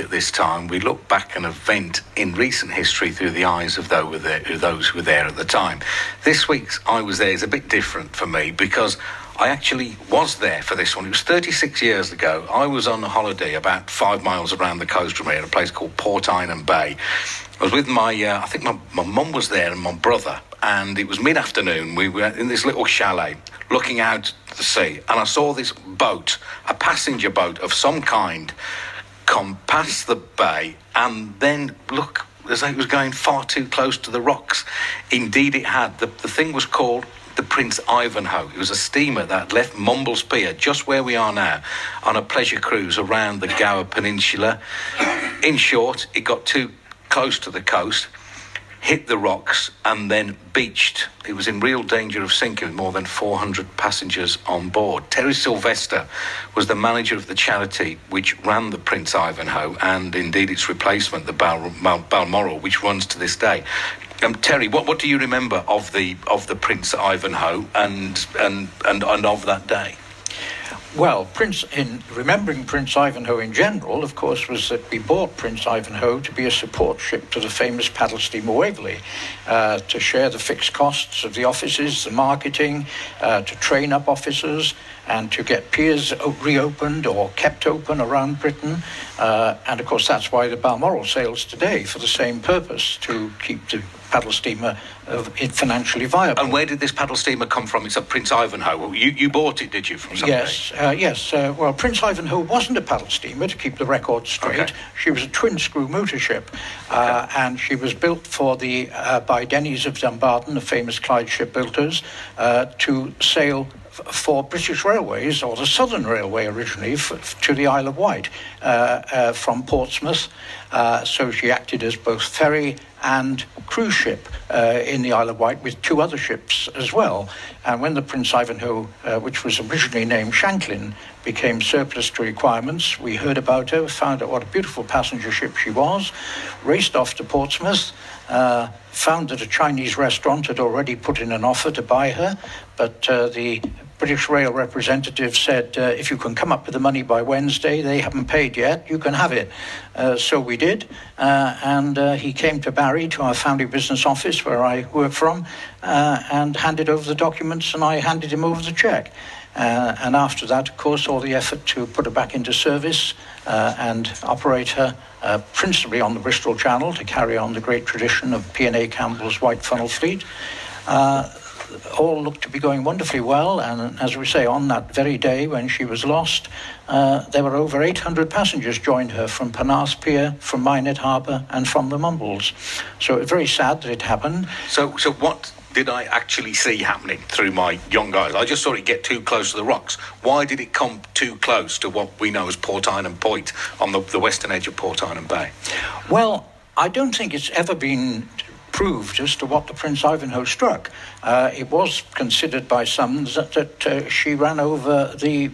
At this time, we look back an event in recent history through the eyes of those who were there at the time. This week's I Was There is a bit different for me because I actually was there for this one. It was 36 years ago. I was on holiday about 5 miles around the coast from here at a place called Port Eynon Bay. I was with my, I think my mum was there and my brother, and it was mid-afternoon. We were in this little chalet looking out to the sea, and I saw this boat, a passenger boat of some kind, come past the bay and then look as though it was going far too close to the rocks. Indeed it had. The thing was called the Prince Ivanhoe. It was a steamer that left Mumbles Pier, just where we are now, on a pleasure cruise around the Gower Peninsula. In short, it got too close to the coast, hit the rocks, and then beached. It was in real danger of sinking with more than 400 passengers on board. Terry Sylvester was the manager of the charity which ran the Prince Ivanhoe and indeed its replacement, the Balmoral, which runs to this day. Terry, what do you remember of the Prince Ivanhoe and of that day? Well, remembering Prince Ivanhoe in general, of course, was that we bought Prince Ivanhoe to be a support ship to the famous Paddle Steamer Waverley, to share the fixed costs of the offices, the marketing, to train up officers, and to get piers reopened or kept open around Britain. And, of course, that's why the Balmoral sails today for the same purpose, to keep the paddle steamer financially viable. And where did this paddle steamer come from? It's a Prince Ivanhoe. You bought it, did you, from somebody? Yes, well, Prince Ivanhoe wasn't a paddle steamer, to keep the record straight. Okay. She was a twin-screw motor ship, and she was built for the by Denny's of Dumbarton, the famous Clyde shipbuilders, to sail for British Railways, or the Southern Railway originally, to the Isle of Wight from Portsmouth. So she acted as both ferry and cruise ship in the Isle of Wight with two other ships as well. And when the Prince Ivanhoe, which was originally named Shanklin, became surplus to requirements, we heard about her, found out what a beautiful passenger ship she was, raced off to Portsmouth, found that a Chinese restaurant had already put in an offer to buy her, but the British Rail representative said, if you can come up with the money by Wednesday, they haven't paid yet, you can have it. So we did, and he came to Barry, to our family business office where I work from, and handed over the documents, and I handed him over the cheque. And after that, of course, all the effort to put her back into service and operate her principally on the Bristol Channel to carry on the great tradition of P&A Campbell's White Funnel Fleet. All looked to be going wonderfully well, and as we say, on that very day when she was lost, there were over 800 passengers joined her from Penarth Pier, from Minehead Harbour, and from the Mumbles. So it's very sad that it happened. So what did I actually see happening through my young eyes? I just saw it get too close to the rocks. Why did it come too close to what we know as Port Eynon Point on the western edge of Port Eynon Bay? Well, I don't think it's ever been proved as to what the Prince Ivanhoe struck. It was considered by some that she ran over the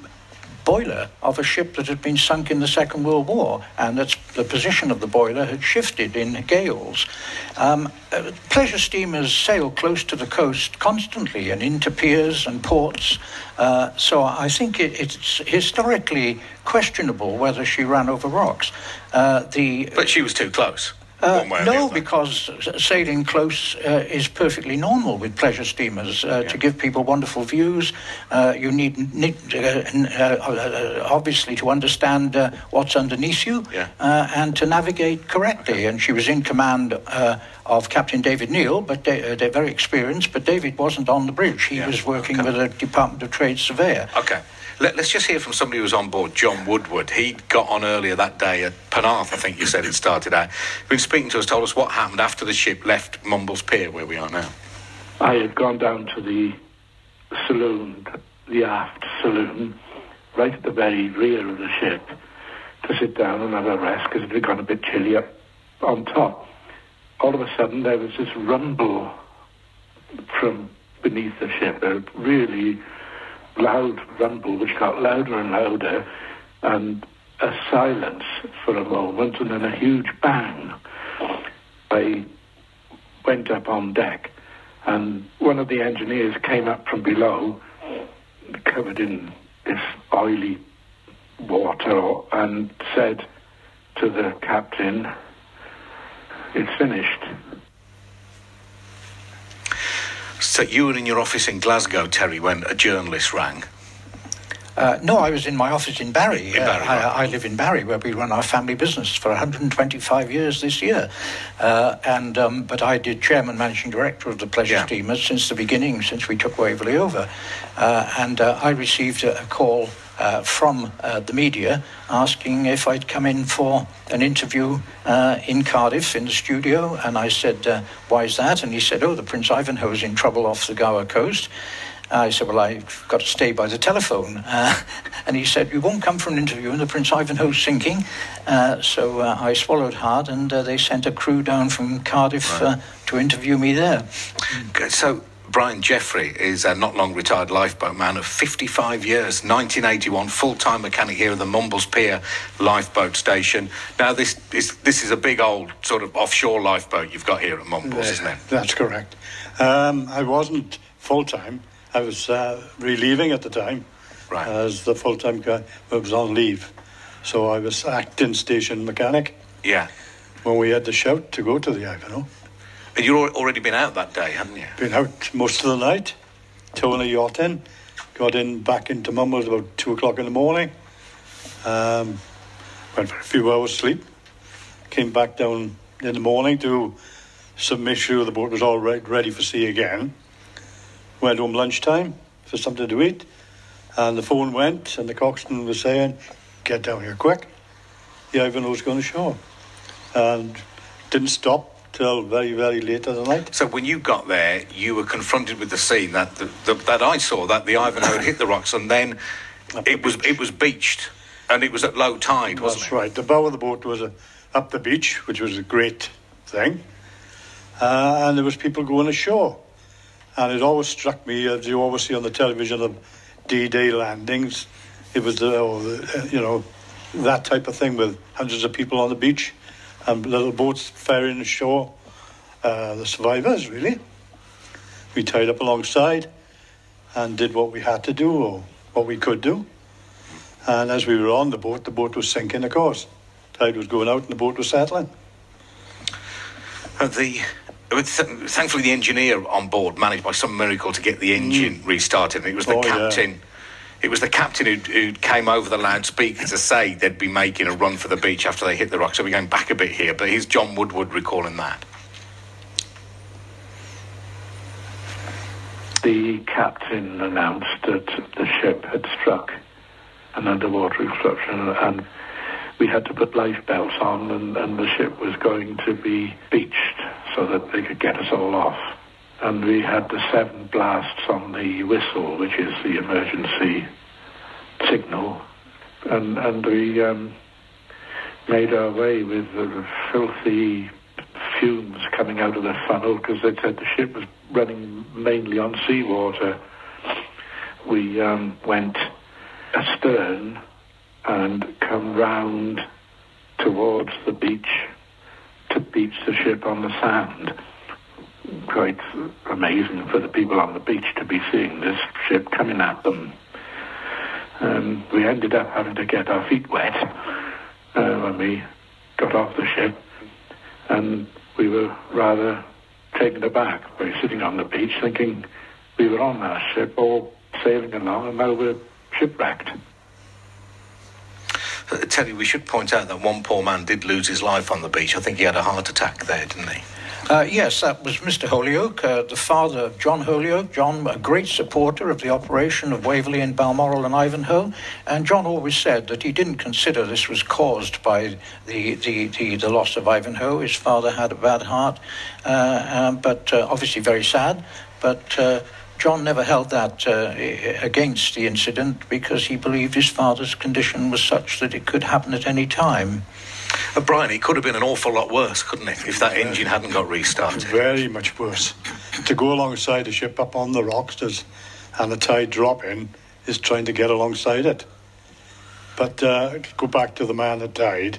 boiler of a ship that had been sunk in the Second World War, and that the position of the boiler had shifted in gales. Pleasure steamers sail close to the coast constantly and into piers and ports, so I think it's historically questionable whether she ran over rocks. But she was too close. No, because sailing close is perfectly normal with pleasure steamers to give people wonderful views. You need obviously to understand what's underneath you and to navigate correctly. Okay. And she was in command of Captain David Neil, but they're very experienced, but David wasn't on the bridge. He was working with a Department of Trade surveyor. Okay. Let's just hear from somebody who was on board, John Woodward. He got on earlier that day at Penarth, I think you said it started out. He's been speaking to us, told us what happened after the ship left Mumbles Pier, where we are now. I had gone down to the saloon, the aft saloon, right at the very rear of the ship, to sit down and have a rest, because it had gone a bit chilly up on top. All of a sudden, there was this rumble from beneath the ship, a really loud rumble which got louder and louder, and a silence for a moment, and then a huge bang. I went up on deck, and one of the engineers came up from below, covered in this oily water, and said, to the captain, "It's finished." So you were in your office in Glasgow, Terry, when a journalist rang? No, I was in my office in Barry. I live in Barry, where we run our family business for 125 years this year. But I did chairman, managing director of the Pleasure Steamers since the beginning, since we took Waverley over. I received a call from the media asking if I'd come in for an interview in Cardiff in the studio. And I said, "Why's that?" And he said, "Oh, the Prince Ivanhoe's in trouble off the Gower coast." I said, "Well, I've got to stay by the telephone." And he said, "You won't come for an interview and the Prince Ivanhoe's sinking." So I swallowed hard, and they sent a crew down from Cardiff to interview me there. So Brian Jeffrey is a not long retired lifeboat man of 55 years, 1981, full-time mechanic here at the Mumbles Pier lifeboat station. Now, this is a big old sort of offshore lifeboat you've got here at Mumbles, isn't it? That's correct. I wasn't full-time. I was relieving at the time, as the full-time guy was on leave. So I was acting station mechanic. Yeah. When we had the shout to go to the Ivanhoe. And you'd already been out that day, hadn't you? Been out most of the night, towing a yacht in, got in back into Mumbles about 2 o'clock in the morning, went for a few hours sleep, came back down in the morning to make sure the boat was all ready for sea again. Went home lunchtime for something to eat, and the phone went, and the coxswain was saying, "Get down here quick, the Ivanhoe's going ashore." And didn't stop till very, very late in the night. So when you got there, you were confronted with the scene that I saw, that the Ivanhoe hit the rocks, and then it was beached, and it was at low tide, wasn't it? That's right. The bow of the boat was up the beach, which was a great thing, and there was people going ashore. And it always struck me, as you always see on the television, of D-Day landings. It was, that type of thing with hundreds of people on the beach and little boats ferrying ashore. The survivors, really. We tied up alongside and did what we had to do or what we could do. And as we were on the boat was sinking, of course. Tide was going out and the boat was settling. Thankfully, the engineer on board managed by some miracle to get the engine restarted. And it was the captain. Yeah. It was the captain who came over the loudspeaker to say they'd be making a run for the beach after they hit the rocks. So we're going back a bit here, but here's John Woodward recalling that. The captain announced that the ship had struck an underwater eruption, and we had to put lifebelts on, and the ship was going to be beached so that they could get us all off. And we had the 7 blasts on the whistle, which is the emergency signal. And we made our way with the filthy fumes coming out of the funnel, because they said the ship was running mainly on seawater. We went astern and come round towards the beach to beach the ship on the sand. Quite amazing for the people on the beach to be seeing this ship coming at them. We ended up having to get our feet wet when we got off the ship, and we were rather taken aback. We were sitting on the beach thinking we were on our ship, all sailing along, and now we're shipwrecked. Terry, we should point out that one poor man did lose his life on the beach. I think he had a heart attack there, didn't he? Yes, that was Mr. Holyoke, the father of John Holyoke. John, a great supporter of the operation of Waverley and Balmoral and Ivanhoe. And John always said that he didn't consider this was caused by the loss of Ivanhoe. His father had a bad heart, but obviously very sad. But John never held that against the incident, because he believed his father's condition was such that it could happen at any time. Brian, it could have been an awful lot worse, couldn't it, if that engine hadn't got restarted? Very much worse. To go alongside a ship up on the rocks and the tide drop in is trying to get alongside it. But go back to the man that died.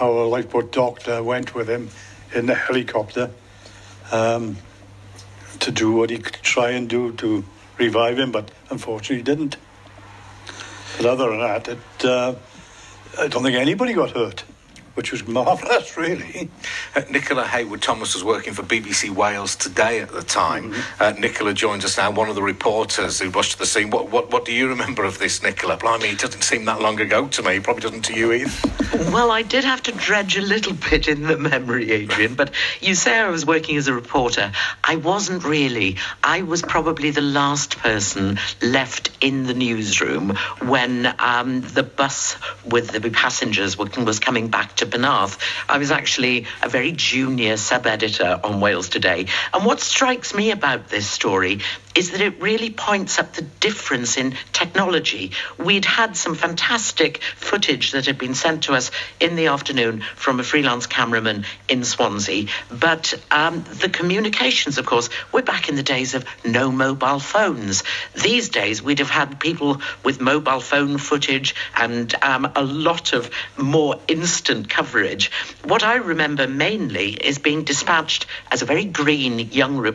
Our lifeboat doctor went with him in the helicopter to do what he could try and do to revive him, but unfortunately he didn't. But other than that, I don't think anybody got hurt. which was marvellous, really. Nicola Haywood Thomas was working for BBC Wales Today at the time. Mm-hmm. Nicola joins us now, one of the reporters who rushed to the scene. What do you remember of this, Nicola? Blimey, it doesn't seem that long ago to me. It probably doesn't to you either. Well, I did have to dredge a little bit in the memory, Adrian, but you say I was working as a reporter. I wasn't really. I was probably the last person left in the newsroom when the bus with the passengers was coming back to Penarth. I was actually a very junior sub-editor on Wales Today. And what strikes me about this story is that it really points up the difference in technology. We'd had some fantastic footage that had been sent to us in the afternoon from a freelance cameraman in Swansea. But the communications, of course, we're back in the days of no mobile phones. These days, we'd have had people with mobile phone footage and a lot of more instant coverage. What I remember mainly is being dispatched as a very green young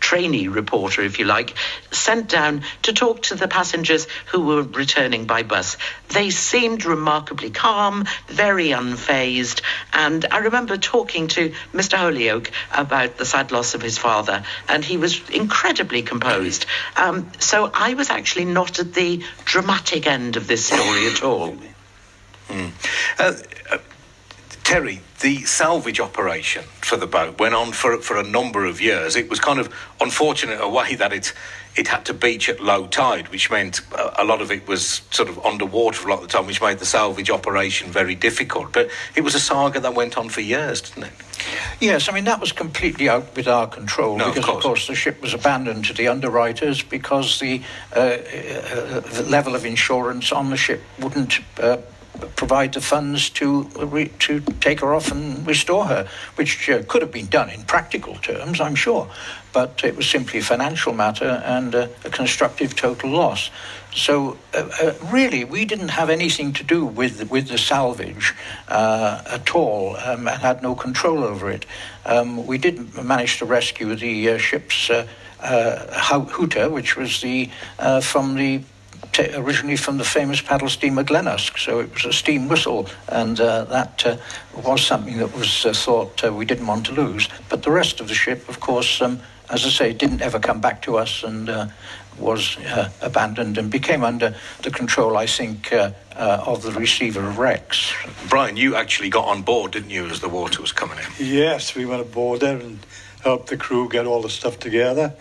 trainee reporter, if you like, sent down to talk to the passengers who were returning by bus. They seemed remarkably calm, very unfazed, and I remember talking to Mr. Holyoke about the sad loss of his father, and he was incredibly composed. So I was actually not at the dramatic end of this story at all. Mm. Terry, the salvage operation for the boat went on for a number of years. It was kind of unfortunate a way that it had to beach at low tide, which meant a lot of it was sort of underwater a lot of the time, which made the salvage operation very difficult. But it was a saga that went on for years, didn't it? Yes, I mean, that was completely out with our control, because, of course, the ship was abandoned to the underwriters because the level of insurance on the ship wouldn't provide the funds to take her off and restore her, which could have been done in practical terms, I'm sure, but it was simply a financial matter and a constructive total loss. So really, we didn't have anything to do with the salvage at all, and had no control over it. We did manage to rescue the ship's hooter, which was the from the originally from the famous paddle steamer Glenusk, so it was a steam whistle, and that was something that was thought we didn't want to lose. But the rest of the ship, of course, as I say, didn't ever come back to us, and was abandoned and became under the control, I think, of the receiver of wrecks. Brian, you actually got on board, didn't you, as the water was coming in? Yes, we went aboard there and helped the crew get all the stuff together.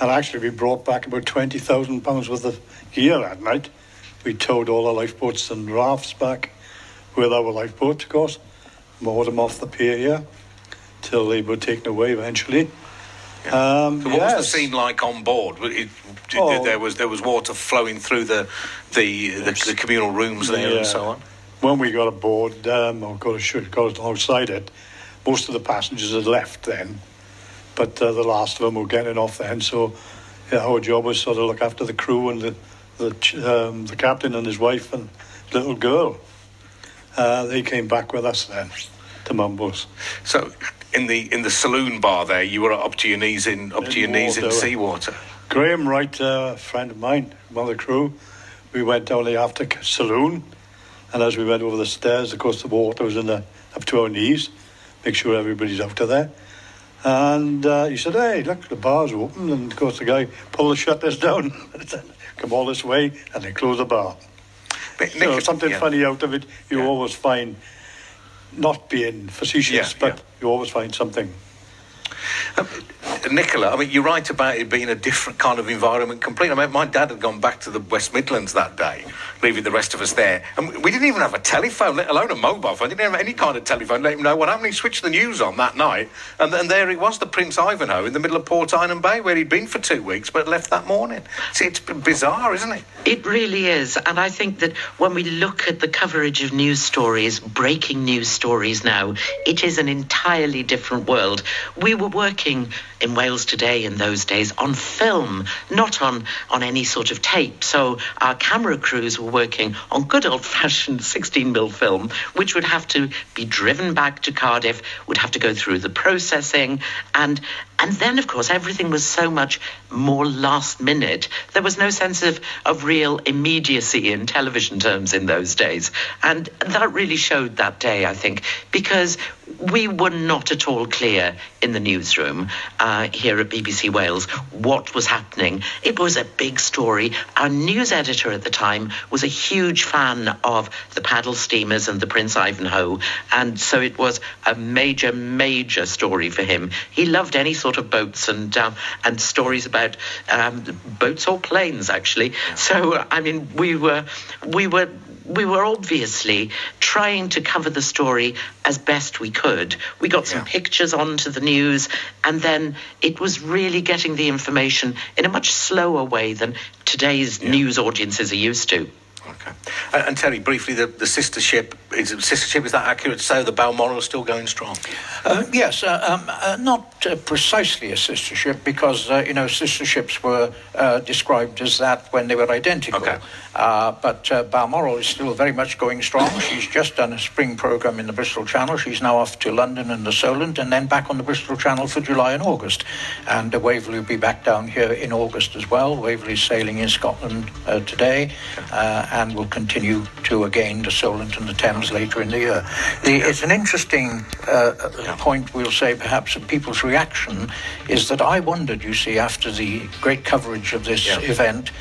And actually, we brought back about £20,000 worth of gear that night. We towed all our lifeboats and rafts back with our lifeboat, of course, moored them off the pier here till they were taken away eventually. Yeah. So what was the scene like on board? There was water flowing through the communal rooms there and so on. When we got aboard, or got outside it, most of the passengers had left then. But the last of them were getting off then, so our job was sort of look after the crew and the captain and his wife and little girl. They came back with us then to Mumbles. So in the saloon bar there, you were up to your knees in seawater. Graham Wright, a friend of mine, one of the crew, we went down the after saloon, and as we went over the stairs, of course the water was up to our knees. Make sure everybody's out of there. And he said, "Hey, look, the bar's open." And, of course, the guy pulled the shutters down. Come all this way, and they closed the bar. But so something funny out of it. You always find, not being facetious, but you always find something. Nicola, I mean, you're right about it being a different kind of environment completely. I mean, my dad had gone back to the West Midlands that day, leaving the rest of us there. And we didn't even have a telephone, let alone a mobile phone. Didn't have any kind of telephone, let him know what happened. He switched the news on that night, and there he was, the Prince Ivanhoe, in the middle of Port Eynon Bay, where he'd been for 2 weeks, but left that morning. See, it's bizarre, isn't it? It really is. And I think that when we look at the coverage of news stories, breaking news stories now, it is an entirely different world. We were working in Wales Today in those days on film, not on any sort of tape. So our camera crews were working on good old-fashioned 16mm film, which would have to be driven back to Cardiff, would have to go through the processing, and then, of course, everything was so much more last minute. There was no sense of real immediacy in television terms in those days. And that really showed that day, I think, because we were not at all clear in the newsroom here at BBC Wales what was happening. It was a big story. Our news editor at the time was a huge fan of the paddle steamers and the Prince Ivanhoe, and so it was a major, major story for him. He loved any sort of boats and stories about boats or planes, actually. So, I mean, we were obviously trying to cover the story as best we could. We got some pictures onto the news, and then it was really getting the information in a much slower way than today's news audiences are used to. Okay. And Terry, briefly, the sister ship, is that accurate to say the Balmoral is still going strong? Yes, not precisely a sister ship, because, you know, sister ships were described as that when they were identical. Okay. But Balmoral is still very much going strong. She's just done a spring programme in the Bristol Channel. She's now off to London and the Solent, and then back on the Bristol Channel for July and August. And Waverley will be back down here in August as well. Waverley's sailing in Scotland today. And will continue to, again, the Solent and the Thames later in the year. It's an interesting point, we'll say, perhaps, of people's reaction, is that I wondered, you see, after the great coverage of this event,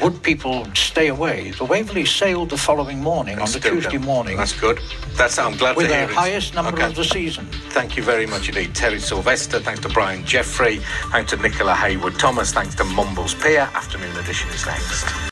would people stay away? The Waverley sailed the following morning, on the Tuesday morning. That's good. I'm glad to hear it. With the highest number of the season. Thank you very much indeed. Terry Sylvester, thanks to Brian Jeffrey, thanks to Nicola Haywood Thomas, thanks to Mumbles Pier. Afternoon Edition is next.